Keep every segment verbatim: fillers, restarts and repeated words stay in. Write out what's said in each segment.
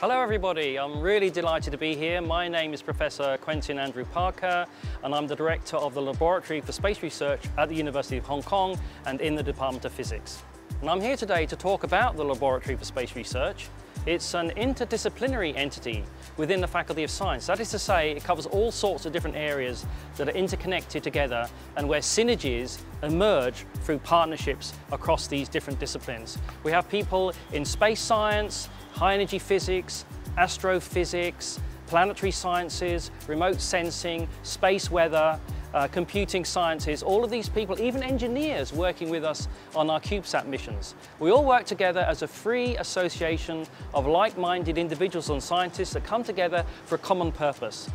Hello everybody, I'm really delighted to be here. My name is Professor Quentin Andrew Parker and I'm the Director of the Laboratory for Space Research at the University of Hong Kong and in the Department of Physics. And I'm here today to talk about the Laboratory for Space Research. It's an interdisciplinary entity within the Faculty of Science. That is to say, it covers all sorts of different areas that are interconnected together and where synergies emerge through partnerships across these different disciplines. We have people in space science, high energy physics, astrophysics, planetary sciences, remote sensing, space weather, Uh, computing sciences, all of these people, even engineers working with us on our CubeSat missions. We all work together as a free association of like-minded individuals and scientists that come together for a common purpose.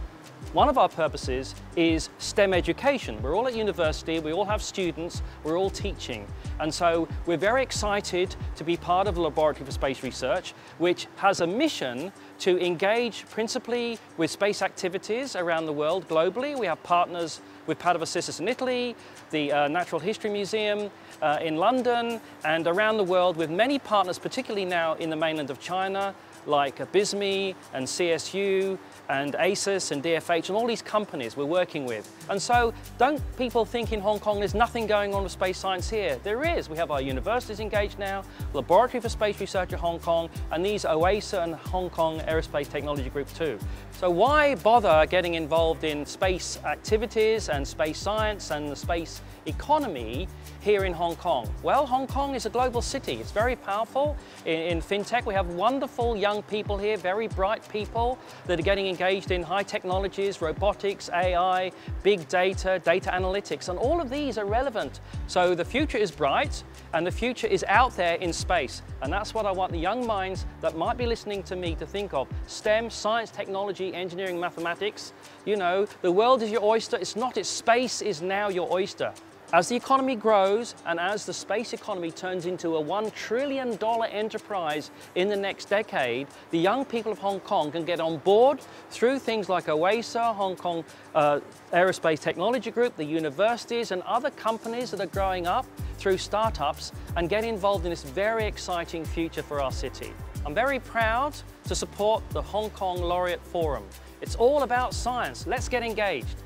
One of our purposes is STEM education. We're all at university, we all have students, we're all teaching. And so we're very excited to be part of the Laboratory for Space Research, which has a mission to engage principally with space activities around the world globally. We have partners with Padova, Sissus in Italy, the uh, Natural History Museum uh, in London, and around the world with many partners, particularly now in the mainland of China, like BISME and C S U and ACES and D F H and all these companies we're working with. And so don't people think in Hong Kong there's nothing going on with space science here. There is. We have our universities engaged now, Laboratory for Space Research at Hong Kong, and these OASA and Hong Kong Aerospace Technology Group too. So why bother getting involved in space activities and space science and the space economy here in Hong Kong? Well, Hong Kong is a global city. It's very powerful. In, in FinTech, we have wonderful young people here, very bright people that are getting engaged in high technologies, robotics, A I, big data, data analytics, and all of these are relevant. So the future is bright and the future is out there in space. And that's what I want the young minds that might be listening to me to think of. STEM, science, technology, engineering, mathematics. You know, the world is your oyster. It's not, it's space is now your oyster. As the economy grows and as the space economy turns into a one trillion dollar enterprise in the next decade, the young people of Hong Kong can get on board through things like OASA, Hong Kong uh, Aerospace Technology Group, the universities and other companies that are growing up through startups and get involved in this very exciting future for our city. I'm very proud to support the Hong Kong Laureate Forum. It's all about science. Let's get engaged.